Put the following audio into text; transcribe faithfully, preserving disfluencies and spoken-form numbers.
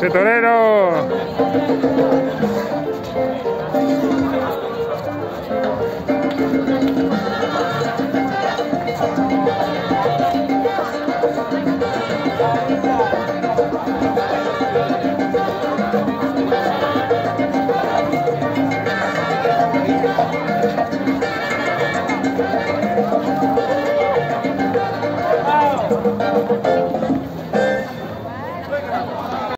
¡Ese torero!